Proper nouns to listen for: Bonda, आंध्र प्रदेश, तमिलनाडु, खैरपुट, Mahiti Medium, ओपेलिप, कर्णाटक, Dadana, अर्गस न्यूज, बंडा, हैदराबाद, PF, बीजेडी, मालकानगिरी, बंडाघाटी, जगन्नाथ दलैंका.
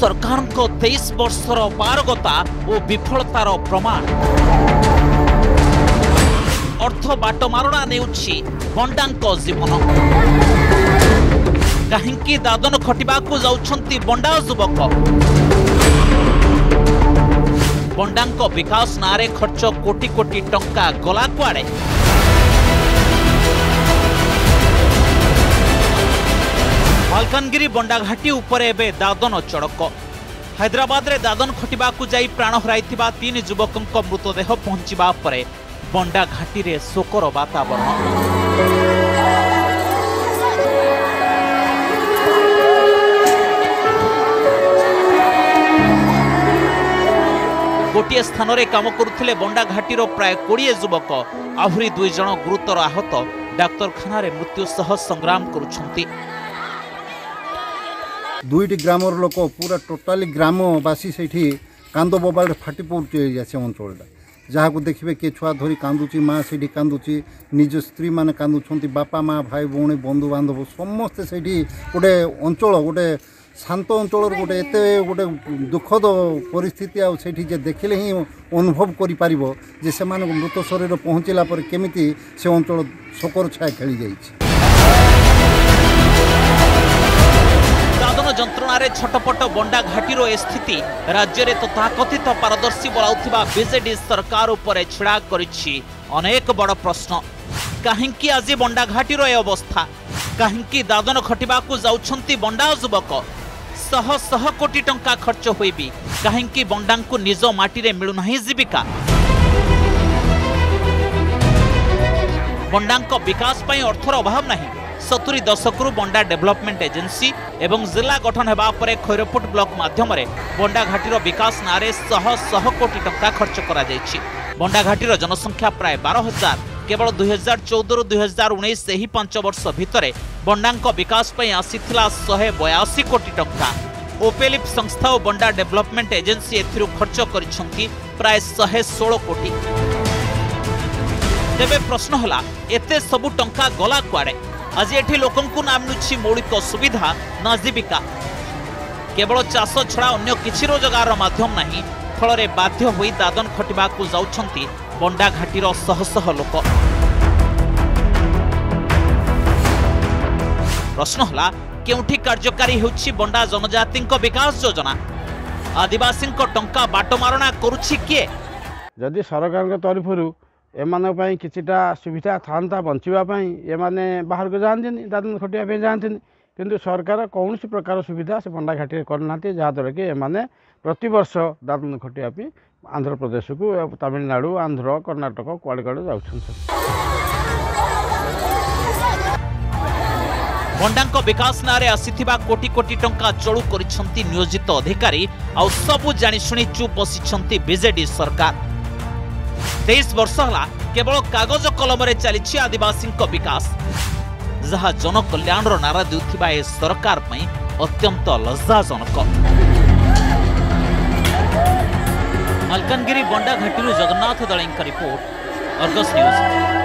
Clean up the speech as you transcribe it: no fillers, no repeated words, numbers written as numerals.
सरकार 23 वर्षर अपारगता और विफलतार प्रमाण अर्थ बाटमारणा नेउछि बंडा जीवन कहीं दादन खटिबा को जाउछंती बंडा युवक बंडा विकास नारे खर्च कोटी कोटी टंका गला कुआड़े मालकानगिरी बंडाघाटी उपरे एबे दादन चड़क हैदराबाद रे दादन खटिबा को जाई प्राण हराइथिबा 3 युवकों को मृतदेह पहुंचीबा परे बंडाघाटी रे शोकर वातावरण गोटे स्थान रे काम करुथिले बंडाघाटी रो प्राय 20 युवक आहुरी 2 जण गुरुतर आहत डाक्तरखाना रे मृत्यु सह संग्राम करुछंती। दुईटी ग्राम लोक पूरा टोटाली ग्रामवासी से कांद बबाड़े फाटी पड़े से अंचलटा जहाँ को देखिए किए छुआ धरी कांदुची माँ से कांदुची निज स्त्री मैंने कांदुंट बापा माँ भाई भौणी बंधु बांधव समस्ते से गोटे अंचल गोटे शांत अंचल गोटे एत गोटे दुखद परिस्थिति आठ देखने ही अनुभव कर मृत शरीर पहुँचला केमी से अंचल शोकर छाया खेली जाइए। दादन जंत्रणारे छटपट बंडाघाटीर ए स्थिति राज्य में तथाकथित तो पारदर्शी बोलाउथिबा बीजेडी सरकार उपरे छिड़ा करिछि अनेक बड़ प्रश्न। काहेंकि आज बंडाघाटीर ए अवस्था, काहेंकि दादन खटिबा को जाउछंती बंडा युवक, शह शह कोटी टंका खर्च होई भी काहेंकि बंडांकु निज माटी रे मिलु नाही जीविका। बंडांको विकास पई अर्थर अभाव नाही। 70 दशकु बंडा डेभलपमेंट एजेन्सी एवं जिला गठन होगा पर खैरपुट ब्लॉक माध्यम बंडाघाटीर विकास नारे शह शह कोटी टंका खर्च करा जाइछि। बंडाघाटीर जनसंख्या प्राय 12,000। केवल 2014-2019 से ही 5 वर्ष भितरे बंडांको विकास पई आसीथिला 182 कोटी टंका। ओपेलिप संस्था और बंडा डेभलपमेंट एजेन्सी एथिरु खर्च करिछंती प्राय 116 कोटी। तेबे प्रश्न होला एते सबु टंका गला कुआडे? आज एठी लोकंकु ना मिलुछि मौलिक सुविधा ना जीविका, केवल चाष छड़ा अन्य किछि रोजगार माध्यम नाही। फलरे बाध्य होई दादन खटिबा को जाउछंती बंडाघाटीर शह शह लोक। प्रश्न होला केउठी कार्यकारी हेउछि बंडा जनजातिंको विकास योजना? आदिवासींको टंका बाटमारणा करुछि किए? जदि सरकारक तरफरु एमानों पाई किछिटा सुविधा थान्ता बंचिबा पाई एमाने बाहर को जानथिनि, दादन खटिया पे जानथिनि, किंतु सरकार कौन सी प्रकार सुविधा से बंडाघाटी करनाती जहाँद्वारा कि एमाने प्रतिवर्ष दादन खटिया पे आंध्र प्रदेश को तमिलनाडु आंध्र कर्णाटक कुआड़े कुआड़े जाउछन्ति। बंडांको विकास नारे आसीथिबा कोटी कोटी टंका चोरी करिसंति नियोजित अधिकारी आउ सबु जानि सुनि चुप बसिसंति बीजेडी सरकार। 23 वर्ष होला केवल कागज कलम रे चली आदिवासी विकास, जहाँ जनकल्याण नारा देउथिबा ए सरकार पई अत्यंत लज्जाजनक। मालकानगिरी बंडाघाटी जगन्नाथ दलैंका रिपोर्ट, अर्गस न्यूज।